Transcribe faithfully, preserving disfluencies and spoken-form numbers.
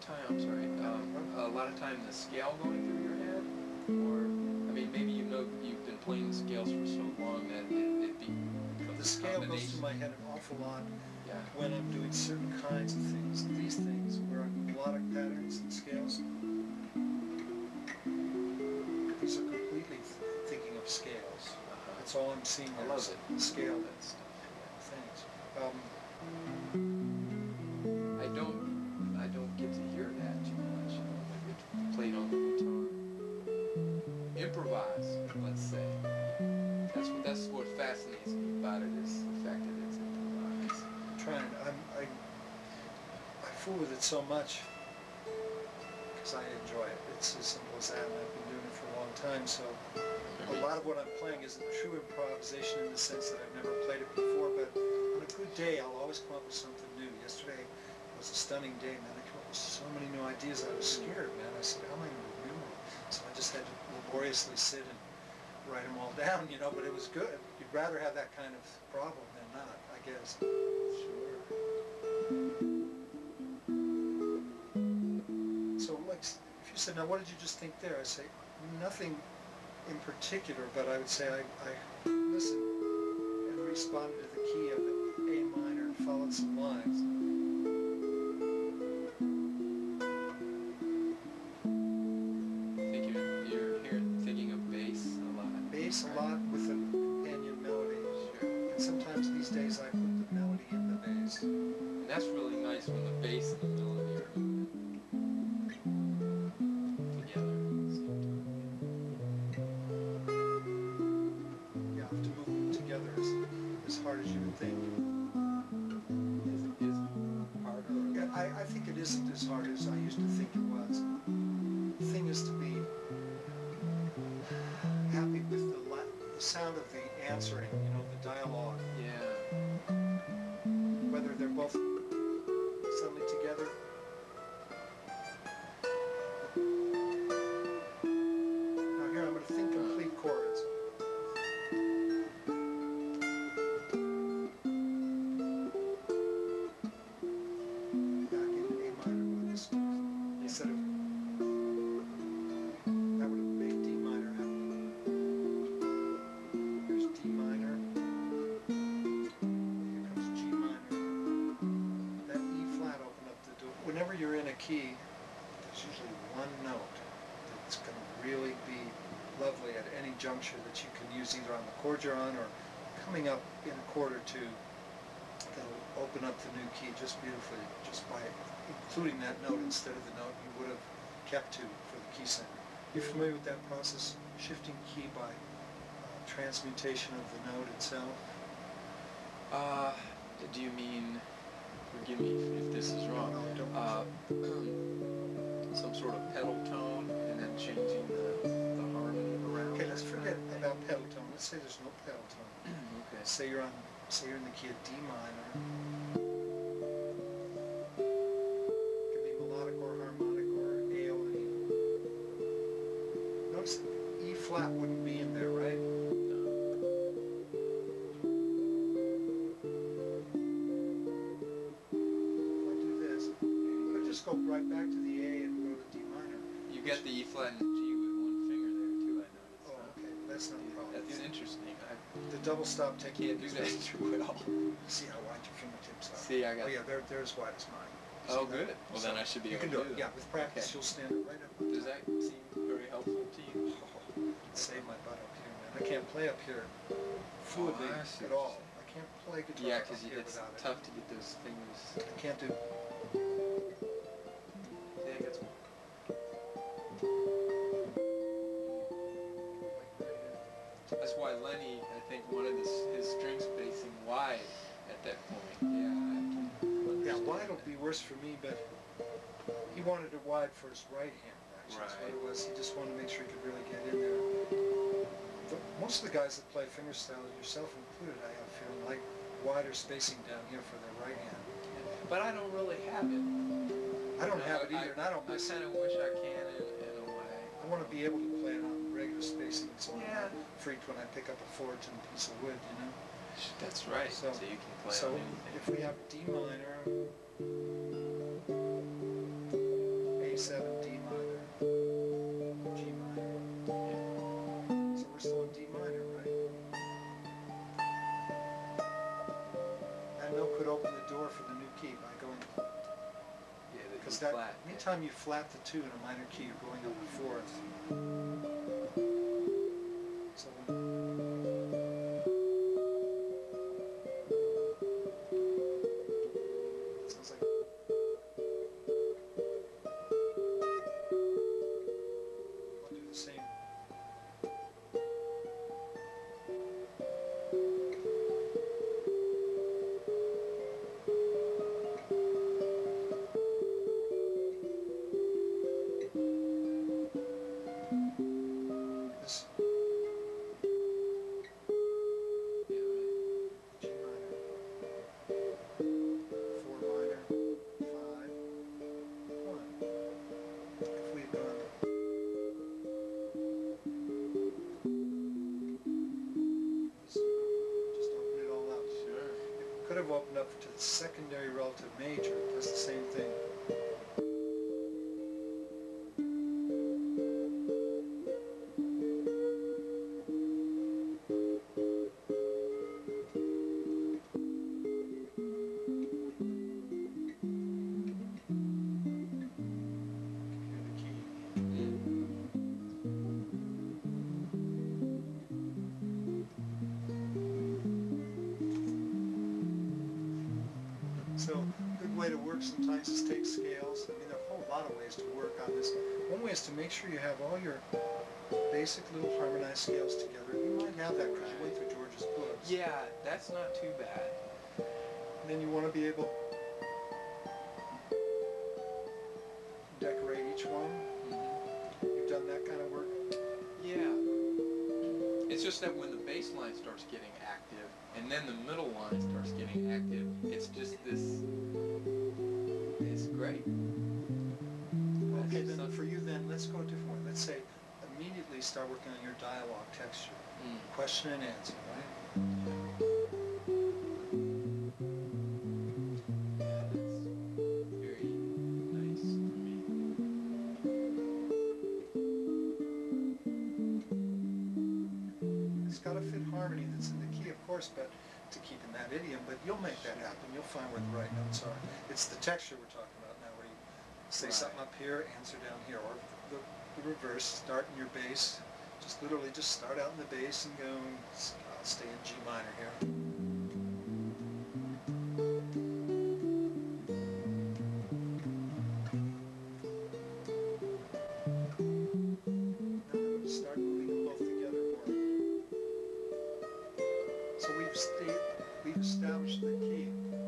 time, I'm sorry, um, a lot of time the scale going through your head? Or, I mean, maybe you know you've been playing the scales for so long that it, it becomes the scale goes through my head an awful lot yeah. when I'm doing certain kinds of things. These things where I'm melodic patterns and scales, these are completely thinking of scales. Uh-huh. That's all I'm seeing. I love it. Scale that stuff. Thanks. Um, I don't. I don't get to hear that too much. I get played on the guitar. Improvise, let's say. That's what that's what fascinates me about it, is the fact that it's improvised. I'm trying. I'm, I I fool with it so much because I enjoy it. It's as simple as that. I've been doing it for a long time, so a lot of what I'm playing is a true improvisation in the sense that I've never played it before. But on a good day, I'll always come up with something new. Yesterday was a stunning day, man. I came up with so many new ideas. I was scared, man. I said, how am I going to do them? So I just had to laboriously sit and write them all down, you know, but it was good. You'd rather have that kind of problem than not, I guess. Sure. So, like, if you said, now, what did you just think there? I say, nothing in particular, but I would say I, I listened and responded to the key of A minor and followed some lines. A lot with a companion melody. Sure. And sometimes these days I put the melody in the bass. And that's really nice when the bass and the melody are together at the same time. You have to move them together as, as hard as you would think. Is it, is it harder? Yeah, I, I think it isn't as hard as I used to think it was. The thing is to be happy with the The sound of the answering, you know, the dialogue. Yeah. Whether they're both suddenly together. Now here I'm going to think complete chords. Back in A minor with this instead of. Key, there's usually one note that's going to really be lovely at any juncture that you can use either on the chord you're on or coming up in a chord or two that'll open up the new key just beautifully, just by including that note instead of the note you would have kept to for the key center. You're familiar with that process, shifting key by uh, transmutation of the note itself? Uh, do you mean... Forgive me if this is wrong. Uh, some sort of pedal tone and then changing the, the harmony around. Okay, let's forget about pedal tone. Let's say there's no pedal tone. Okay. Say you're on. Say you're in the key of D minor. It could be melodic or harmonic or A O E. Notice E flat wouldn't be in there, right? Go right back to the A and go to D minor. You get the E flat and the G with one finger there too, I noticed. Oh, okay, that's not a problem. That's interesting. I, the double stop technique. Can't do that too well. See how wide your fingertips are. See, I got. Oh yeah, they're they're as wide as mine. You oh, good. That? Well, so then I should be able to do it. You can do it. Yeah, with practice, okay. You'll stand it right up. Does that seem very helpful to you? Oh, save my butt up here, man. I can't play up here fluidly oh, at all. I can't play guitar yeah, up here without it. Yeah, because it's tough to get those fingers. I can't do. That's why Lenny, I think, wanted his, his strings facing wide at that point. Yeah, I can yeah, wide will be worse for me, but he wanted it wide for his right hand, actually. Right. That's what it was. He just wanted to make sure he could really get in there. But most of the guys that play fingerstyle, yourself included, I have feeling like wider spacing down here for their right hand. But I don't really have it. I don't no, have it either, I, and I don't miss it. I kind of wish I can in, in a way. I want to be able to play it on regular spacing. It's only yeah. freaked when I pick up a four-ton piece of wood, you know? That's right, so, so you can play so on anything. So if we have D minor... G seven, D minor, G minor. Yeah. So we're still in D minor, right? That note could open the door for the new key by going. Yeah, because that flat. Anytime you flat the two in a minor key, you're going up the fourth. So opened up to the secondary relative major, it does the same thing. So a good way to work sometimes is take scales. I mean, there are a whole lot of ways to work on this. One way is to make sure you have all your basic little harmonized scales together. You might have that because you went through George's books. Yeah, that's not too bad. And then you want to be able to decorate each one. Mm-hmm. You've done that kind of work? Yeah. It's just that when the bass line starts getting active, and then the middle line starts getting active. It's just this, it's great. Okay, then something. For you then, let's go a different way. Let's say immediately start working on your dialogue texture. Mm. Question and answer, right? Yeah, that's very nice to me. It's got to fit harmony that's in the key, of course, but to keep in that idiom, but you'll make that happen. You'll find where the right notes are. It's the texture we're talking about now, where you say right. Something up here, answer down here, or the, the reverse, start in your bass. Just literally just start out in the bass and go, I'll stay in G minor here. Established the key.